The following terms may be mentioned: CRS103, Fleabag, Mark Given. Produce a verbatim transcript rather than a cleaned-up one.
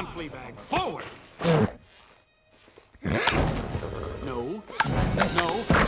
on, Fleabag. Forward! No. No.